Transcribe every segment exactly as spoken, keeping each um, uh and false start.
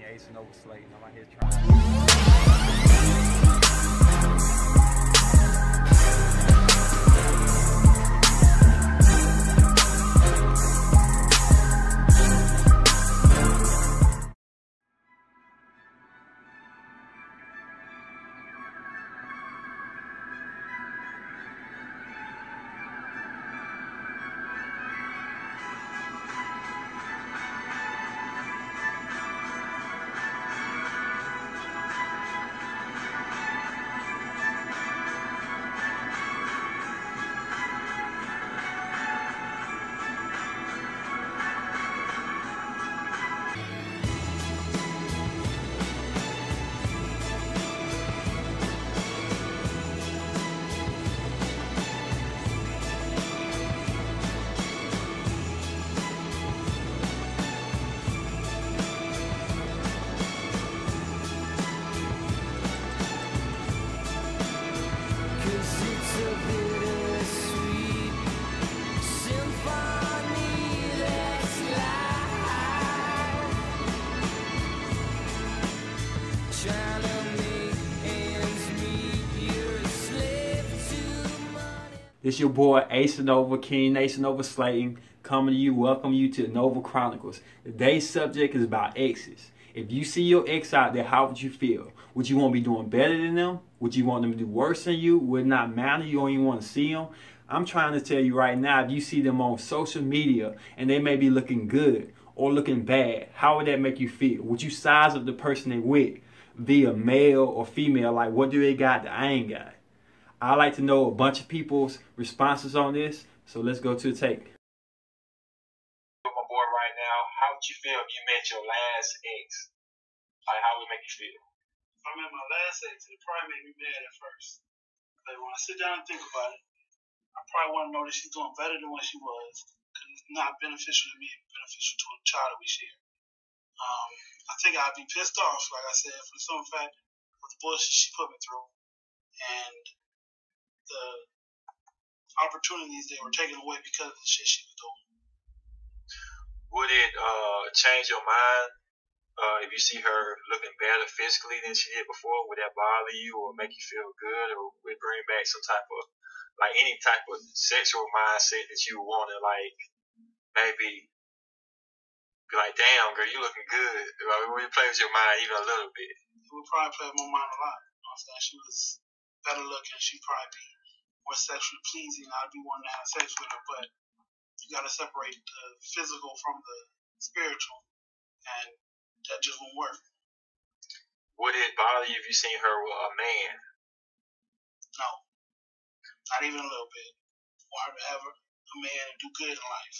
King Aceonova Slayton. I'm out here trying. It's your boy Aceonova, King Aceonova Slayton, coming to you, welcome you to Nova Chronicles. Today's subject is about exes. If you see your ex out there, how would you feel? Would you want to be doing better than them? Would you want them to do worse than you? Would it not matter? You don't even want to see them? I'm trying to tell you right now, if you see them on social media and they may be looking good or looking bad, how would that make you feel? Would you size up the person they with, be a male or female? Like, what do they got that I ain't got? I like to know a bunch of people's responses on this, so let's go to the tape. My boy, right now, how would you feel if you met your last ex? Like, how would it make you feel? If I met my last ex, it probably made me mad at first. But when I sit down and think about it, I probably want to know that she's doing better than what she was, because it's not beneficial to me, it's beneficial to a child that we share. Um, I think I'd be pissed off, like I said, for the simple fact of the bullshit she put me through, and the opportunities they were taken away because of the shit she was doing. Would it uh, change your mind uh, if you see her looking better physically than she did before? Would that bother you or make you feel good, or would it bring back some type of, like, any type of sexual mindset that you want to, like, maybe be like, damn, girl, you looking good? Like, would it play with your mind even a little bit? It would probably play with my mind a lot. You know what I'm saying? She was better looking, she'd probably be more sexually pleasing. I'd be wanting to have sex with her, but you gotta separate the physical from the spiritual, and that just won't work. Would it bother you if you seen her with a man? No, not even a little bit. Want her to have a man and do good in life.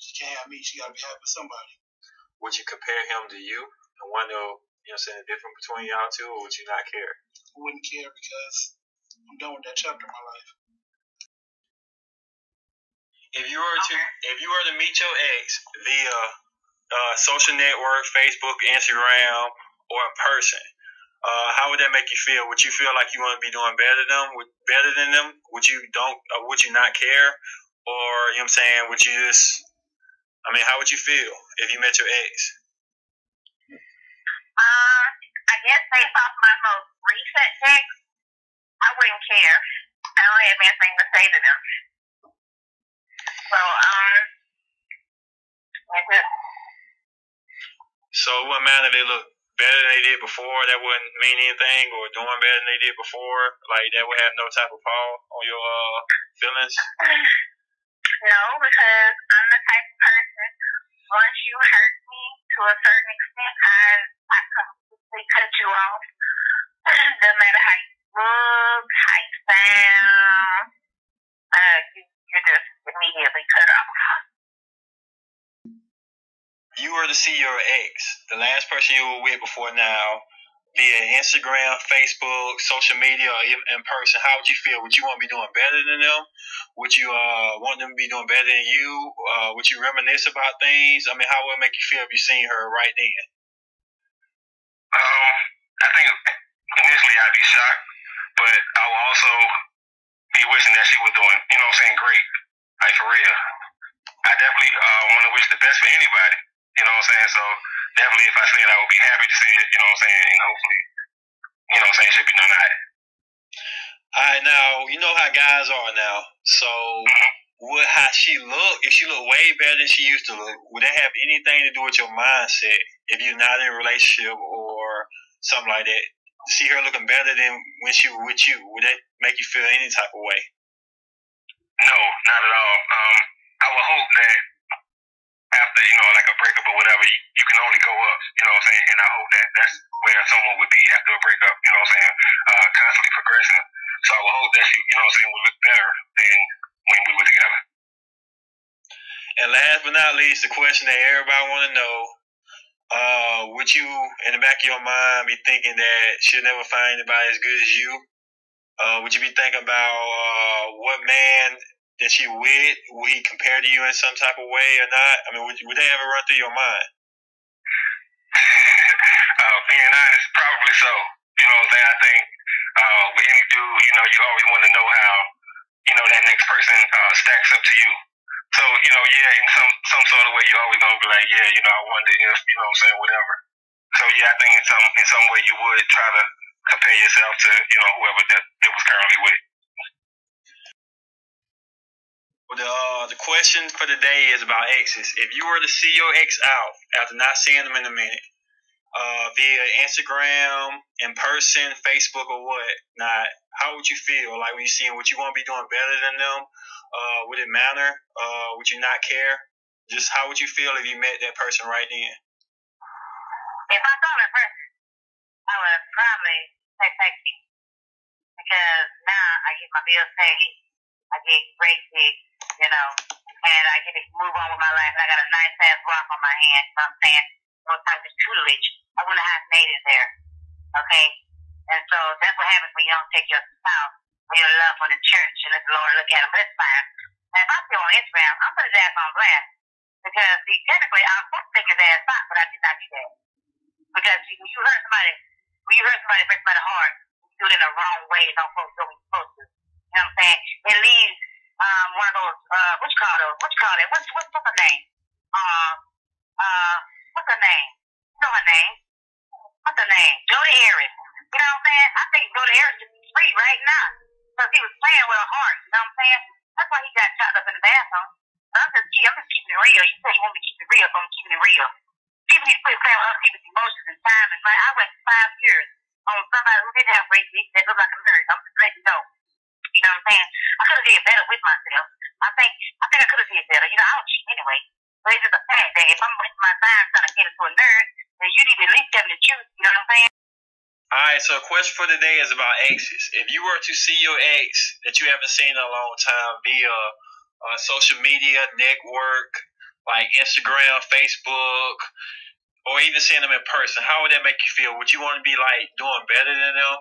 She can't have me. She gotta be happy with somebody. Would you compare him to you and wonder, you know, saying the difference between y'all two, or would you not care? I wouldn't care, because I'm done with that chapter of my life. If you were to if you were to meet your ex via uh, social network, Facebook, Instagram, or in person, uh, how would that make you feel? Would you feel like you want to be doing better than them? Would, better than them? Would you don't? Uh, would you not care? Or, you know what I'm saying? Would you just? I mean, how would you feel if you met your ex? Uh, I guess based off my most recent ex, I wouldn't care. I don't have anything to say to them. So, um, that's it. So it wouldn't matter if they look better than they did before, that wouldn't mean anything, or doing better than they did before, like, that would have no type of power on your uh, feelings? No, because I'm the type of person, once you hurt me to a certain extent, I, I completely cut you off. Doesn't matter how you look, how you sound, uh, you, you're just immediately cut off. If you were to see your ex, the last person you were with before now, via Instagram, Facebook, social media, or in person, how would you feel? Would you want to be doing better than them? Would you uh, want them to be doing better than you? Uh, would you reminisce about things? I mean, how would it make you feel if you seen her right then? Um, I think initially I'd be shocked, but I would also be wishing that she was doing, you know what I'm saying, great. Like, for real. I definitely uh, want to wish the best for anybody, you know what I'm saying? So definitely if I said I would be happy to see it, you know what I'm saying? And hopefully, you know what I'm saying, it should be done right. All right, now, you know how guys are now. So, mm-hmm. Would how she look, if she look way better than she used to look, would that have anything to do with your mindset if you're not in a relationship or something like that? See her looking better than when she was with you, would that make you feel any type of way? No, not at all. Um, I would hope that after, you know, like a breakup or whatever, you, you can only go up, you know what I'm saying? And I hope that that's where someone would be after a breakup, you know what I'm saying? Uh, constantly progressing. So I would hope that she, you know what I'm saying, would look better than when we were together. And last but not least, the question that everybody want to know, uh, would you, in the back of your mind, be thinking that she'll never find anybody as good as you? Uh, would you be thinking about uh, what man that she with, will he compare to you in some type of way or not? I mean, would, would they ever run through your mind? uh, being honest, probably so. You know what I'm saying? I think uh, with any dude, you know, you always want to know how, you know, that next person uh, stacks up to you. So, you know, yeah, in some, some sort of way, you're always going to be like, yeah, you know, I wonder if, you know what I'm saying, whatever. So, yeah, I think in some in some way you would try to compare yourself to, you know, whoever that it was currently with. Well, the, uh, the question for today is about exes. If you were to see your ex out after not seeing them in a minute, uh, via Instagram, in person, Facebook, or what, not, how would you feel? Like, when you see them, would you want to be doing better than them? Uh, would it matter? Uh, would you not care? Just how would you feel if you met that person right then? If I saw that person, I would probably say thank you. Because now I get my bills paid, I get great gigs, you know, and I get to move on with my life. I got a nice ass rock on my hand, you know what I'm saying? No type of tutelage. I wouldn't have made it there. Okay? And so that's what happens when you don't take your spouse. Your love on the church and let the Lord look at them, but it's fine. And if I see him on Instagram, I'm putting his ass on blast. Because, see, technically, I was supposed to take his ass out, but I did not do that. Because when you hurt somebody, when you hurt somebody, break somebody hard, you do it in the wrong way, and don't focus on what you're supposed to. You know what I'm saying? It leaves um, one of those, uh, what you call those? What you call that? What's, what's, what's her name? Uh, uh, what's her name? You know her name? What's her name? Jody Harris. You know what I'm saying? I think Jody Harris should be free right now. Because he was playing with her heart, you know what I'm saying? That's why he got chopped up in the bathroom. But I'm just, I'm just keeping it real. You said you want me to keep it real, so I'm keeping it real. People need to quit playing with other people's emotions and time. And like, I waited five years on somebody who didn't have great needs that looked like a nurse. I'm just letting you know. You know what I'm saying? I could have did better with myself. I think I think I could have did better. You know, I don't cheat anyway. But it's just a fact that if I'm wasting my time trying to get into a nerd, then you need to at least tell me the truth. You know what I'm saying? Alright, so the question for today is about exes. If you were to see your ex that you haven't seen in a long time via uh, social media, network, like Instagram, Facebook, or even seeing them in person, how would that make you feel? Would you want to be like doing better than them?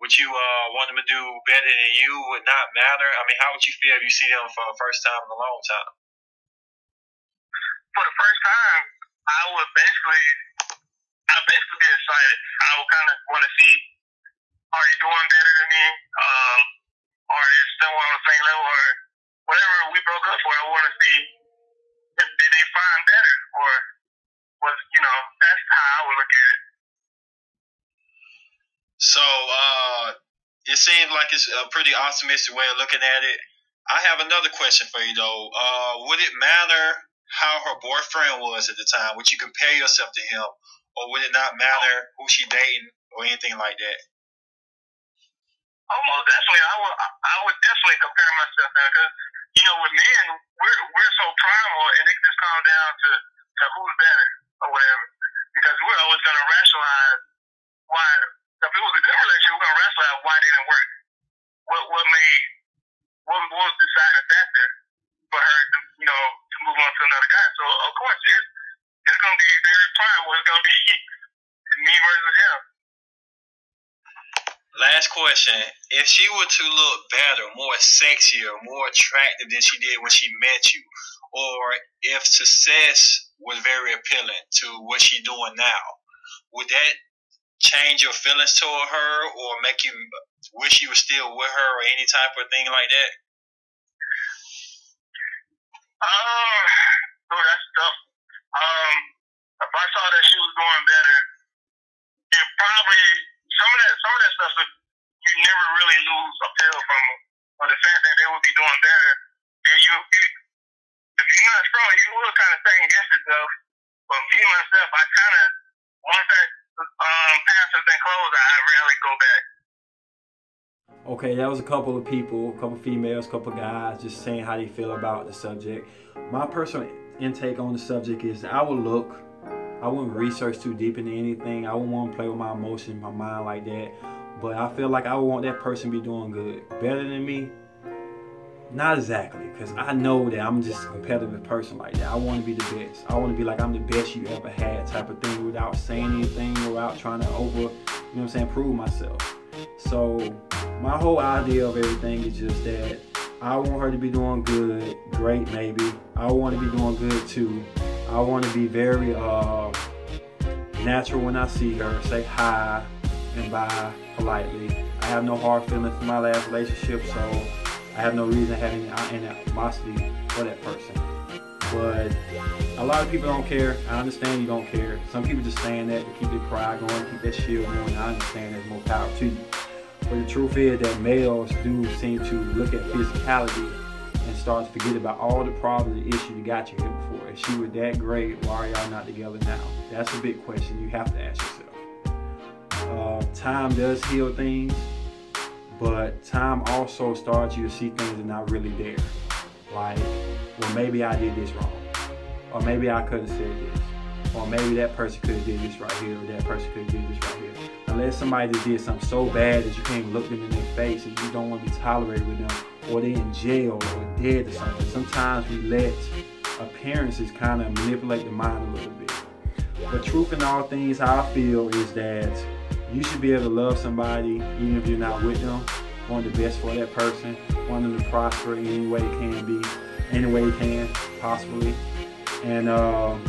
Would you uh, want them to do better than you? Would not matter? I mean, how would you feel if you see them for the first time in a long time? For the first time, I would basically... I basically get excited. I would kind of want to see, are you doing better than me? Um, or is someone on the same level? Or whatever we broke up for, I want to see if did they find better? Or was, you know, that's how I would look at it. So uh, it seems like it's a pretty optimistic way of looking at it. I have another question for you, though. Uh, would it matter how her boyfriend was at the time? Would you compare yourself to him? Or would it not matter who she dating or anything like that? Almost definitely, I would. I would definitely compare myself now because you know, with men, we're we're so primal, and it just comes down to, to who's better or whatever. Because we're always gonna rationalize why. If it was a good relationship, we're gonna rationalize why it didn't work. What what made what was the deciding factor for her to you know to move on to another guy? So of course it's. It's going to be very primal. It's going to be me versus him. Last question. If she were to look better, more sexier, more attractive than she did when she met you, or if success was very appealing to what she's doing now, would that change your feelings toward her or make you wish you were still with her or any type of thing like that? Oh, uh, that's tough. Um, if I saw that she was doing better, it probably some of that some of that stuff would, you never really lose appeal from them. Or the fact that they would be doing better, then you if you're not strong, you will kind of second guess yourself. But me myself, I kind of once that um, pass has been closed, I rarely go back. Okay, that was a couple of people, a couple of females, a couple of guys, just saying how they feel about the subject. My personal intake on the subject is I would look, I wouldn't research too deep into anything. I wouldn't want to play with my emotions, my mind like that. But I feel like I would want that person to be doing good. Better than me? Not exactly, because I know that I'm just a competitive person like that. I want to be the best. I want to be like I'm the best you ever had type of thing without saying anything, without trying to over, you know what I'm saying, prove myself. So my whole idea of everything is just that I want her to be doing good, great maybe. I want to be doing good too. I want to be very uh, natural when I see her, say hi and bye politely. I have no hard feelings for my last relationship, so I have no reason having any animosity for that person. But a lot of people don't care. I understand you don't care. Some people just saying that to keep their pride going, keep that shield going. I understand there's more power to you. But the truth is that males do seem to look at physicality and start to forget about all the problems and issues that got you here before. If she were that great, why are y'all not together now? That's a big question you have to ask yourself. Uh, time does heal things, but time also starts you to see things that are not really there. Like, well, maybe I did this wrong. Or maybe I could have said this. Or maybe that person could have did this right here, or that person could have did this right here. Unless somebody just did something so bad that you can't look them in their face and you don't want to be tolerated with them, or they're in jail or dead or something. Sometimes we let appearances kind of manipulate the mind a little bit. But truth in all things, how I feel is that you should be able to love somebody even if you're not with them, wanting the best for that person, wanting them to prosper in any way it can be, any way it can, possibly. And, um...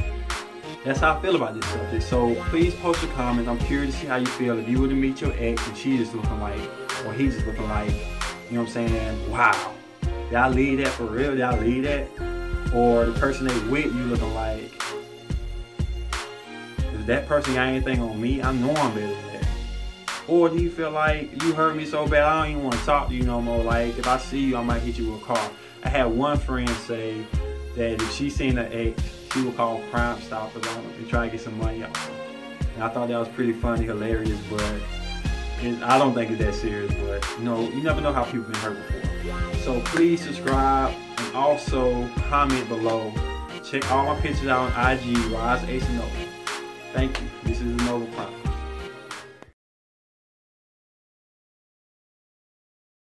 that's how I feel about this subject. So please post your comments. I'm curious to see how you feel. If you were to meet your ex and she just looking like, or he just looking like, you know what I'm saying? Wow, did I leave that for real? Did I leave that? Or the person they with you looking like, does that person got anything on me? I know I'm better than that. Or do you feel like you hurt me so bad I don't even want to talk to you no more? Like if I see you, I might hit you with a car. I had one friend say that if she seen her ex, she would call Crime Stoppers on and try to get some money off her. And I thought that was pretty funny, hilarious, but it, I don't think it's that serious, but you know, you never know how people been hurt before. So please subscribe and also comment below. Check all my pictures out on I G, Rise Aceonova. Thank you. This is Nova.